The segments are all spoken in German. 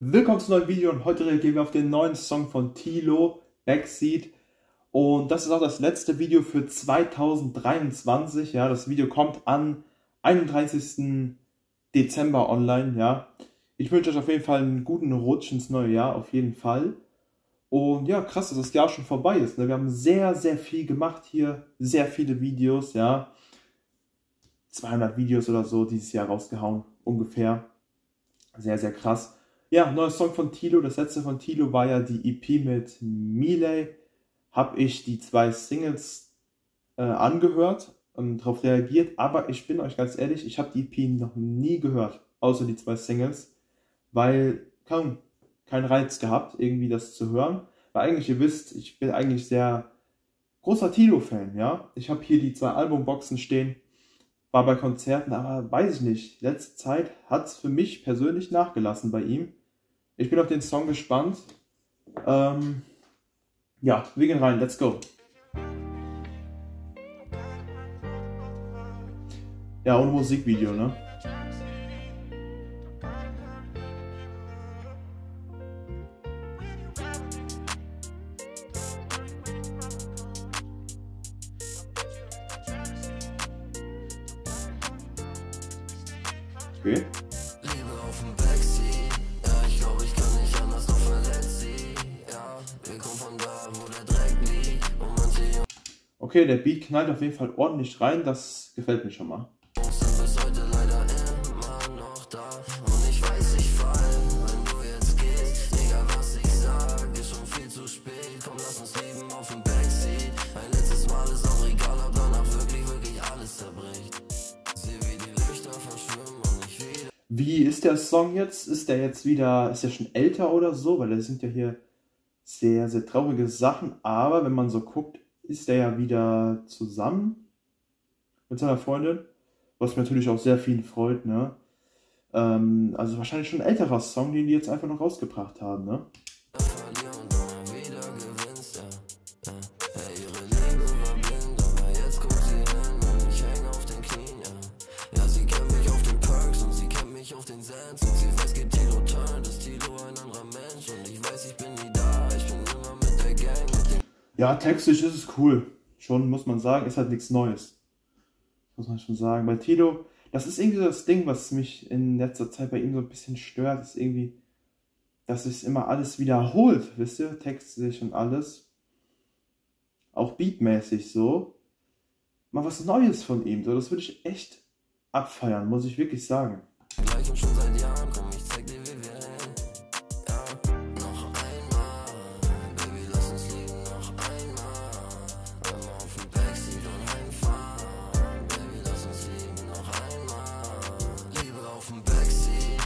Willkommen zu einem neuen Video und heute reagieren wir auf den neuen Song von Tilo, Backseat. Und das ist auch das letzte Video für 2023. Ja, das Video kommt am 31. Dezember online. Ja, ich wünsche euch auf jeden Fall einen guten Rutsch ins neue Jahr, auf jeden Fall. Und ja, krass, dass das Jahr schon vorbei ist. Ne? Wir haben sehr, sehr viel gemacht hier, sehr viele Videos. Ja, 200 Videos oder so dieses Jahr rausgehauen, ungefähr. Sehr, sehr krass. Ja, neuer Song von Tilo. Das letzte von Tilo war ja die EP mit Melee. Habe ich die zwei Singles angehört und darauf reagiert. Aber ich bin euch ganz ehrlich, ich habe die EP noch nie gehört, außer die zwei Singles. Weil kaum keinen Reiz gehabt, irgendwie das zu hören. Weil eigentlich, ihr wisst, ich bin eigentlich sehr großer Tilo-Fan. Ja? Ich habe hier die zwei Albumboxen stehen. War bei Konzerten, aber weiß ich nicht. Letzte Zeit hat es für mich persönlich nachgelassen bei ihm. Ich bin auf den Song gespannt. Ja, wir gehen rein, let's go. Ja, und Musikvideo, ne? Okay. Okay, der Beat knallt auf jeden Fall ordentlich rein, das gefällt mir schon mal. Wie ist der Song jetzt? Ist der jetzt wieder, ist der schon älter oder so? Weil das sind ja hier sehr, sehr traurige Sachen, aber wenn man so guckt, ist er ja wieder zusammen mit seiner Freundin, was mir natürlich auch sehr viel freut, ne? Also wahrscheinlich schon ein älterer Song, den die jetzt einfach noch rausgebracht haben, ne? Ja, textlich ist es cool. Schon, muss man sagen, ist halt nichts Neues. Muss man schon sagen. Bei Tilo, das ist irgendwie das Ding, was mich in letzter Zeit bei ihm so ein bisschen stört, ist irgendwie, dass sich immer alles wiederholt, wisst ihr? Textlich und alles. Auch beatmäßig so. Mal was Neues von ihm, so, das würde ich echt abfeiern, muss ich wirklich sagen. Gleich und schon seit Jahren, komm, ich zeig dir, wie wir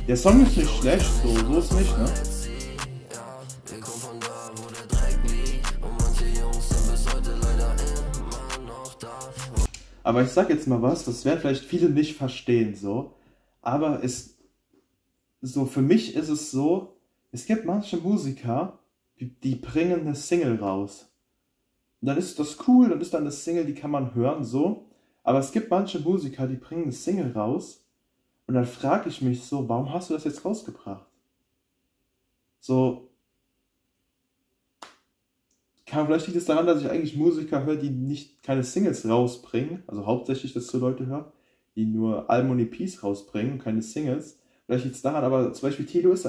Der Song ist nicht schlecht, so ist nicht, ne? Aber ich sag jetzt mal was, das werden vielleicht viele nicht verstehen, so. Aber es, so für mich ist es so, es gibt manche Musiker, die bringen eine Single raus. Und dann ist das cool, dann ist dann eine Single, die kann man hören, so. Aber es gibt manche Musiker, die bringen eine Single raus. Und dann frage ich mich so, warum hast du das jetzt rausgebracht? So, vielleicht liegt es daran, dass ich eigentlich Musiker höre, die keine Singles rausbringen, also hauptsächlich, dass ich so Leute höre, die nur Alben und EPs rausbringen, keine Singles. Vielleicht liegt es daran, aber zum Beispiel Tilo ist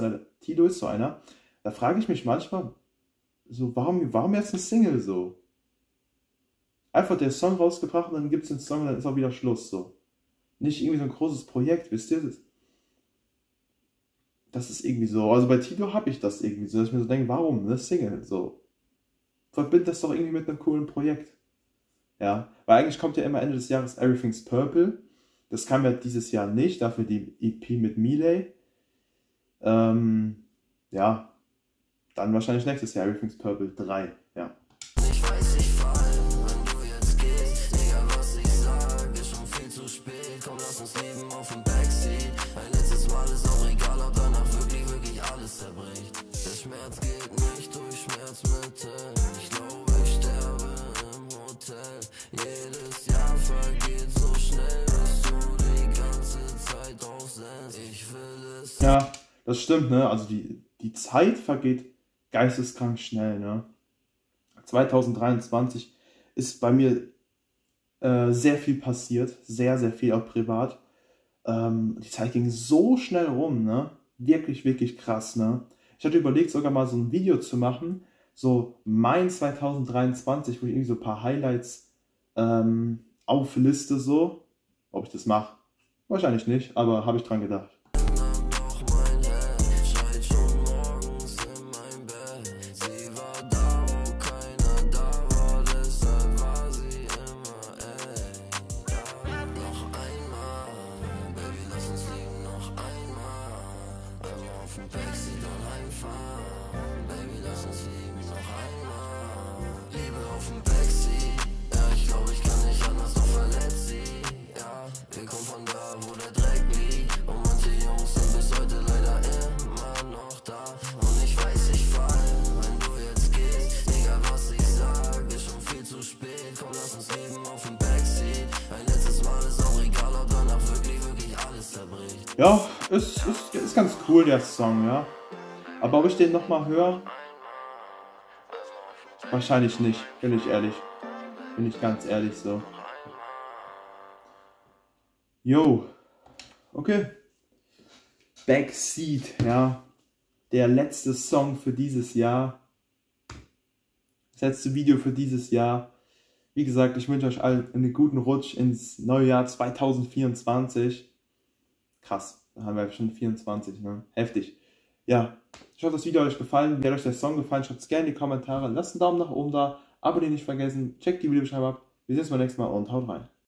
so einer, da frage ich mich manchmal, so, warum jetzt eine Single so? Einfach der Song rausgebracht und dann gibt es den Song und dann ist auch wieder Schluss so. Nicht irgendwie so ein großes Projekt, wisst ihr? Das ist irgendwie so. Also bei Tilo habe ich das irgendwie so, dass ich mir so denke, warum eine Single? So. Verbind das doch irgendwie mit einem coolen Projekt. Ja, weil eigentlich kommt ja immer Ende des Jahres Everything's Purple. Das kam ja dieses Jahr nicht, dafür die EP mit Melee. Ja, dann wahrscheinlich nächstes Jahr Everything's Purple 3, ja. Ich weiß, ich fahr. Ja, das stimmt, ne? Also die die Zeit vergeht geisteskrank schnell, ne? 2023 ist bei mir sehr viel passiert, sehr, sehr viel auch privat. Die Zeit ging so schnell rum, ne? Wirklich, wirklich krass, ne? Ich hatte überlegt, sogar mal so ein Video zu machen, so mein 2023, wo ich irgendwie so ein paar Highlights aufliste, so. Ob ich das mache? Wahrscheinlich nicht, aber habe ich dran gedacht. Ja, ist ganz cool, der Song, ja. Aber ob ich den nochmal höre? Wahrscheinlich nicht, bin ich ehrlich. Bin ich ganz ehrlich so. Yo. Okay. Backseat, ja. Der letzte Song für dieses Jahr. Das letzte Video für dieses Jahr. Wie gesagt, ich wünsche euch allen einen guten Rutsch ins neue Jahr 2024. Krass, da haben wir schon 24, ne? Heftig. Ja, ich hoffe, das Video hat euch gefallen. Wenn euch der Song gefallen, schreibt es gerne in die Kommentare. Lasst einen Daumen nach oben da, abonnieren nicht vergessen, checkt die Videobeschreibung ab. Wir sehen uns beim nächsten Mal und haut rein.